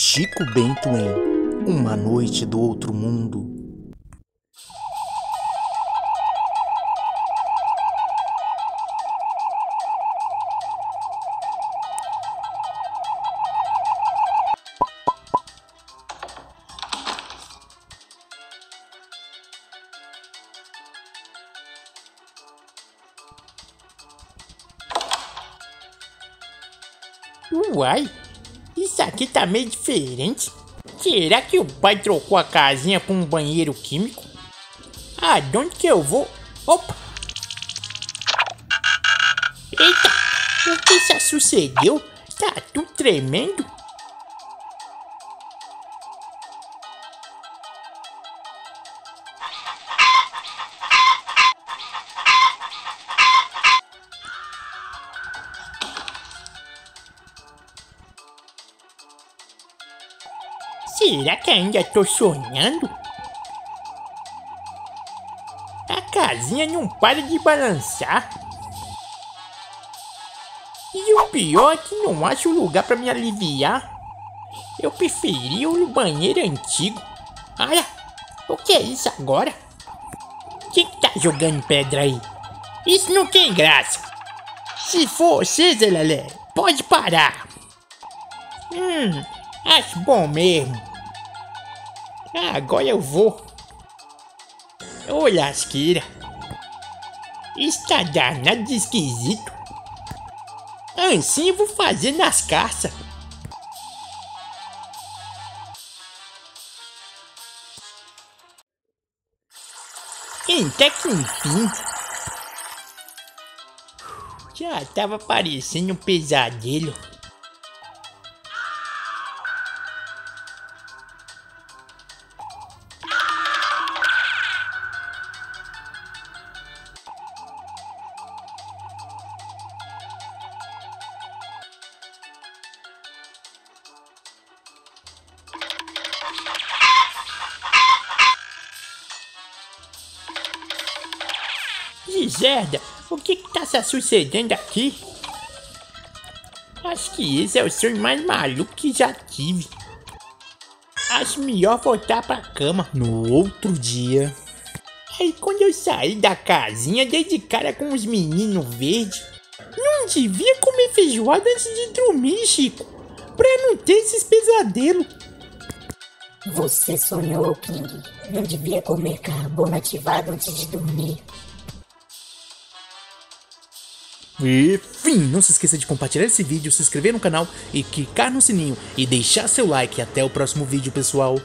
Chico Bento em Uma Noite do Outro Mundo. Uai, isso aqui tá meio diferente. Será que o pai trocou a casinha por um banheiro químico? Ah, de onde que eu vou? Opa! Eita, o que já sucedeu? Tá tudo tremendo. Será que ainda tô sonhando? A casinha não para de balançar. E o pior é que não acho lugar pra me aliviar. Eu preferia o banheiro antigo. Olha, o que é isso agora? Quem tá jogando pedra aí? Isso não tem graça. Se for você, Zé Lelé, pode parar. Acho bom mesmo. Ah, agora eu vou. Ô lasqueira. Está danado de esquisito. Assim eu vou fazer nas caças. Até que enfim. Já tava parecendo um pesadelo. Gizerda, o que tá se sucedendo aqui? Acho que esse é o sonho mais maluco que já tive. Acho melhor voltar pra cama. No outro dia... Aí quando eu saí da casinha, dei de cara com os meninos verdes. Não devia comer feijoada antes de dormir, Chico, pra não ter esses pesadelos. Você sonhou, King. Não devia comer carbono ativado antes de dormir. Enfim, não se esqueça de compartilhar esse vídeo, se inscrever no canal e clicar no sininho e deixar seu like. Até o próximo vídeo, pessoal!